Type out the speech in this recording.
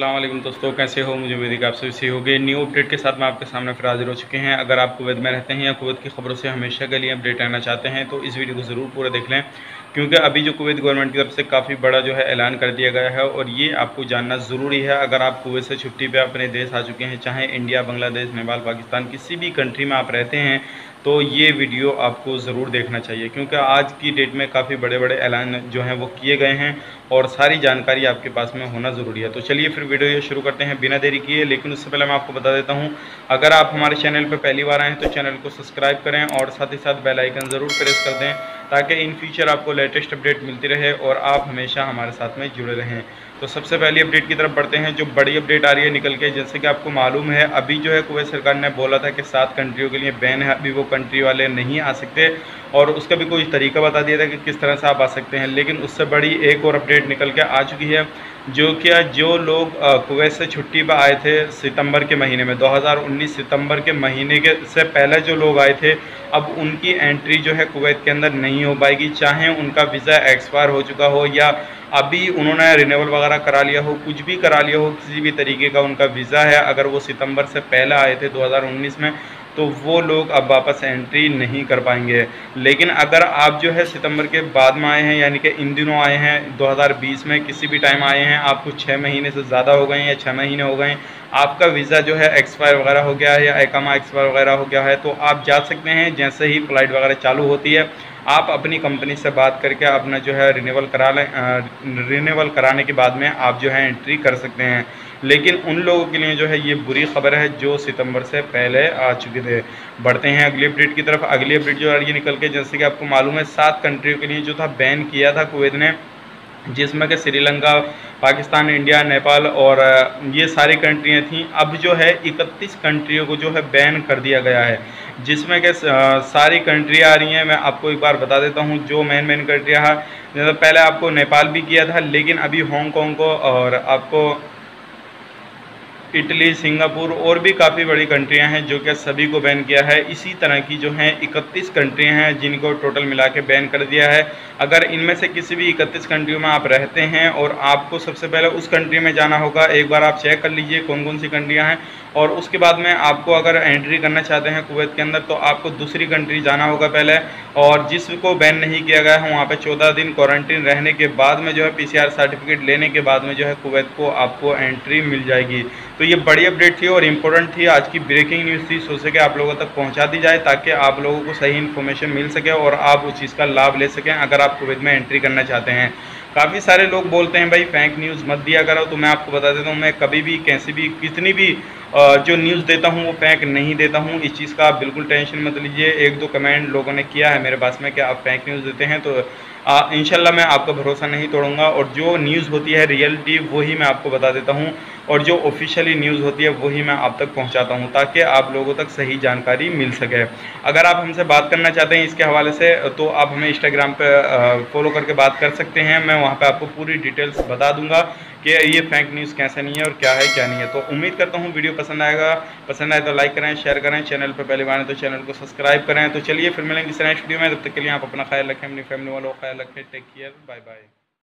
अस्सलाम वालेकुम दोस्तों, कैसे हो? मुझे उम्मीद है कि आप सभी सही होंगे। न्यू अपडेट के साथ मैं आपके सामने फिर हाजिर हो चुके हैं। अगर आप कुवैत में रहते हैं या कुवैत की खबरों से हमेशा के लिए अपडेट आना चाहते हैं तो इस वीडियो को ज़रूर पूरा देख लें, क्योंकि अभी जो कुवैत गवर्नमेंट की तरफ से काफ़ी बड़ा जो है ऐलान कर दिया गया है और ये आपको जानना ज़रूरी है। अगर आप कुवैत से छुट्टी पर अपने देश आ चुके हैं, चाहे इंडिया, बांग्लादेश, नेपाल, पाकिस्तान, किसी भी कंट्री में आप रहते हैं, तो ये वीडियो आपको ज़रूर देखना चाहिए, क्योंकि आज की डेट में काफ़ी बड़े बड़े ऐलान जो हैं वो किए गए हैं और सारी जानकारी आपके पास में होना ज़रूरी है। तो चलिए फिर वीडियो ये शुरू करते हैं बिना देरी किए। लेकिन उससे पहले मैं आपको बता देता हूँ, अगर आप हमारे चैनल पर पहली बार आएँ तो चैनल को सब्सक्राइब करें और साथ ही साथ बेल आइकन ज़रूर प्रेस कर दें, ताकि इन फ्यूचर आपको लेटेस्ट अपडेट मिलती रहे और आप हमेशा हमारे साथ में जुड़े रहें। तो सबसे पहली अपडेट की तरफ बढ़ते हैं। जो बड़ी अपडेट आ रही है निकल के, जैसे कि आपको मालूम है अभी जो है कुवैत सरकार ने बोला था कि 7 कंट्रियों के लिए बैन है, अभी वो कंट्री वाले नहीं आ सकते और उसका भी कोई तरीका बता दिया था कि किस तरह से आप आ सकते हैं। लेकिन उससे बड़ी एक और अपडेट निकल के आ चुकी है, जो कि जो लोग कुवैत से छुट्टी पर आए थे सितंबर के महीने में, 2019 सितंबर के महीने के से पहले जो लोग आए थे, अब उनकी एंट्री जो है कुवैत के अंदर नहीं हो पाएगी, चाहे उनका वीज़ा एक्सपायर हो चुका हो या अभी उन्होंने रिन्यूअल वगैरह करा लिया हो, कुछ भी करा लिया हो, किसी भी तरीके का उनका वीज़ा है, अगर वो सितंबर से पहले आए थे 2019 में, तो वो लोग अब वापस एंट्री नहीं कर पाएंगे। लेकिन अगर आप जो है सितंबर के बाद में आए हैं, यानी कि इन दिनों आए हैं 2020 में, किसी भी टाइम आए हैं, आपको 6 महीने से ज़्यादा हो गए हैं या 6 महीने हो गए हैं, आपका वीज़ा जो है एक्सपायर वगैरह हो गया है या एकामा एक्सपायर वगैरह हो गया है, तो आप जा सकते हैं। जैसे ही फ़्लाइट वगैरह चालू होती है, आप अपनी कंपनी से बात करके अपना जो है रिन्यूअल करा लें। रिन्यूअल कराने के बाद में आप जो है एंट्री कर सकते हैं। लेकिन उन लोगों के लिए जो है ये बुरी खबर है जो सितंबर से पहले आ चुके थे। बढ़ते हैं अगली अपडेट की तरफ। अगली अपडेट जो है ये निकल के, जैसे कि आपको मालूम है 7 कंट्रियों के लिए जो था बैन किया था कुवैत ने, जिसमें कि श्रीलंका, पाकिस्तान, इंडिया, नेपाल और ये सारी कंट्रियाँ थीं। अब जो है 31 कंट्रियों को जो है बैन कर दिया गया है, जिसमें कि सारी कंट्रियाँ आ रही हैं। मैं आपको एक बार बता देता हूँ जो मेन मेन कंट्रियाँ हैं। जैसे पहले आपको नेपाल भी किया था, लेकिन अभी हांगकॉन्ग को और आपको इटली, सिंगापुर और भी काफ़ी बड़ी कंट्रियां हैं जो कि सभी को बैन किया है। इसी तरह की जो हैं 31 कंट्रियां हैं जिनको टोटल मिला के बैन कर दिया है। अगर इनमें से किसी भी 31 कंट्रियों में आप रहते हैं और आपको सबसे पहले उस कंट्री में जाना होगा, एक बार आप चेक कर लीजिए कौन कौन सी कंट्रियाँ हैं, और उसके बाद में आपको अगर एंट्री करना चाहते हैं कुवैत के अंदर तो आपको दूसरी कंट्री जाना होगा पहले, और जिसको बैन नहीं किया गया है वहाँ पर 14 दिन क्वारंटीन रहने के बाद में जो है PCR सर्टिफिकेट लेने के बाद में जो है कुवैत को आपको एंट्री मिल जाएगी। तो ये बड़ी अपडेट थी और इम्पोर्टेंट थी, आज की ब्रेकिंग न्यूज़ थी, सोच सके आप लोगों तक पहुँचा दी जाए ताकि आप लोगों को सही इन्फॉर्मेशन मिल सके और आप उस चीज़ का लाभ ले सकें अगर आप कुवैत में एंट्री करना चाहते हैं। काफ़ी सारे लोग बोलते हैं भाई फेक न्यूज़ मत दिया करो, तो मैं आपको बता देता हूँ मैं कभी भी कैसी भी कितनी भी जो न्यूज़ देता हूँ वो फेक नहीं देता हूँ। इस चीज़ का आप बिल्कुल टेंशन मत लीजिए। 1-2 कमेंट लोगों ने किया है मेरे पास में कि आप फेक न्यूज़ देते हैं, तो इंशाल्लाह मैं आपका भरोसा नहीं तोड़ूंगा और जो न्यूज़ होती है रियलिटी वही मैं आपको बता देता हूँ और जो ऑफिशियली न्यूज़ होती है वही मैं आप तक पहुँचाता हूँ ताकि आप लोगों तक सही जानकारी मिल सके। अगर आप हमसे बात करना चाहते हैं इसके हवाले से तो आप हमें इंस्टाग्राम पर फॉलो करके बात कर सकते हैं। मैं वहाँ पे आपको पूरी डिटेल्स बता दूंगा कि ये फेक न्यूज़ कैसे नहीं है और क्या है क्या नहीं है। तो उम्मीद करता हूँ वीडियो पसंद आएगा। पसंद आए तो लाइक करें, शेयर करें, चैनल पर पहली बार आए तो चैनल को सब्सक्राइब करें। तो चलिए फिर मिलेंगे इस नेक्स्ट वीडियो में, तब तक के लिए आप अपना ख्याल रखें, अपनी फैमिली वालों का ख्याल रखें। Take care, bye bye.